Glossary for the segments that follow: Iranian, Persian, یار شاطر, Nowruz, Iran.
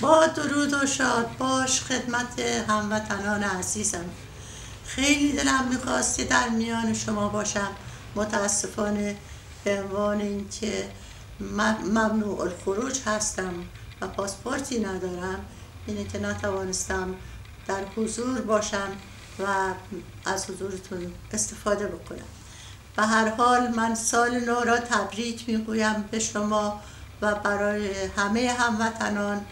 با درود و شاد باش خدمت هموطنان عزیزم. خیلی دلم میخواست که در میان شما باشم، متاسفانه به عنوان اینکه ممنوع الخروج هستم و پاسپورتی ندارم، اینه که نتوانستم در حضور باشم و از حضورتون استفاده بکنم. به هر حال من سال نو را تبریک میگویم به شما و برای همه هموطنان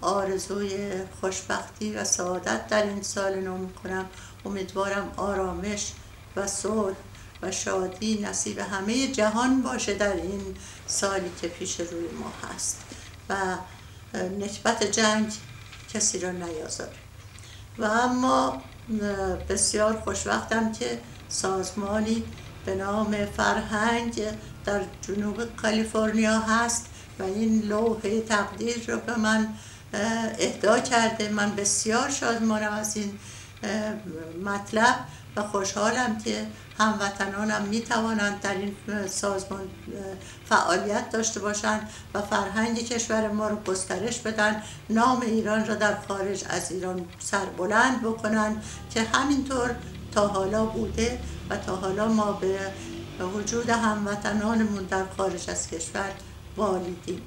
آرزوی خوشبختی و سعادت در این سال نو میکنم. امیدوارم آرامش و صلح و شادی نصیب همه جهان باشه در این سالی که پیش روی ما هست و نکبت جنگ کسی را نیازاره. و اما بسیار خوشبختم که سازمانی به نام فرهنگ در جنوب کالیفرنیا هست و این لوحه تقدیر رو به من اهدا کرده. من بسیار شادمانم از این مطلب و خوشحالم که هموطنانم میتوانند در این سازمان فعالیت داشته باشند و فرهنگ کشور ما رو گسترش بدن، نام ایران را در خارج از ایران سربلند بکنند که همینطور تا حالا بوده و تا حالا ما به وجود هموطنانمون در خارج از کشور والیدیم.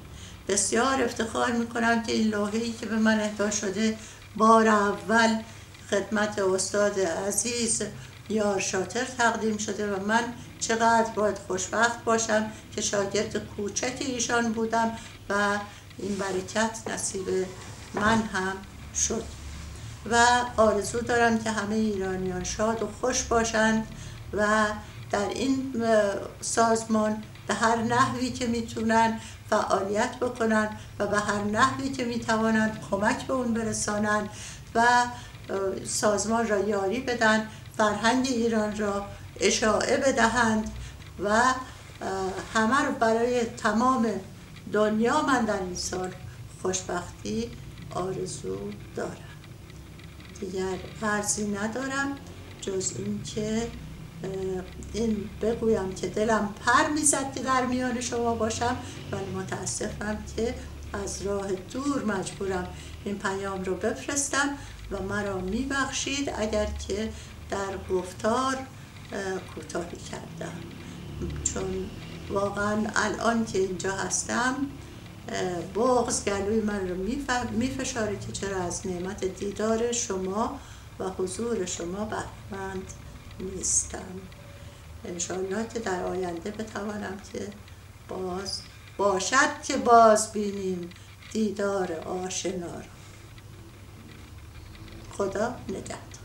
بسیار افتخار میکنم که این لوحه‌ای که به من اهدا شده بار اول خدمت استاد عزیز یار شاطر تقدیم شده و من چقدر باید خوشبخت باشم که شاگرد کوچک ایشان بودم و این برکت نصیب من هم شد و آرزو دارم که همه ایرانیان شاد و خوش باشند و در این سازمان به هر نحوی که میتونن فعالیت بکنن و به هر نحوی که میتوانند کمک به اون برسانند و سازمان را یاری بدن، فرهنگ ایران را اشاعه بدهند و همه رو برای تمام دنیا من در این سال خوشبختی آرزو دارم. دیگر عرضی ندارم جز این که این بگویم که دلم پر میزد که در میان شما باشم ولی متاسفم که از راه دور مجبورم این پیام رو بفرستم و مرا میبخشید اگر که در گفتار کوتاهی کردم، چون واقعا الان که اینجا هستم بغض گلوی من رو میفشاره که چرا از نعمت دیدار شما و حضور شما بهره‌مند نیستم. انشاءالله که در آینده بتوانم که باز بینیم دیدار آشنا را. خدا نگهدار.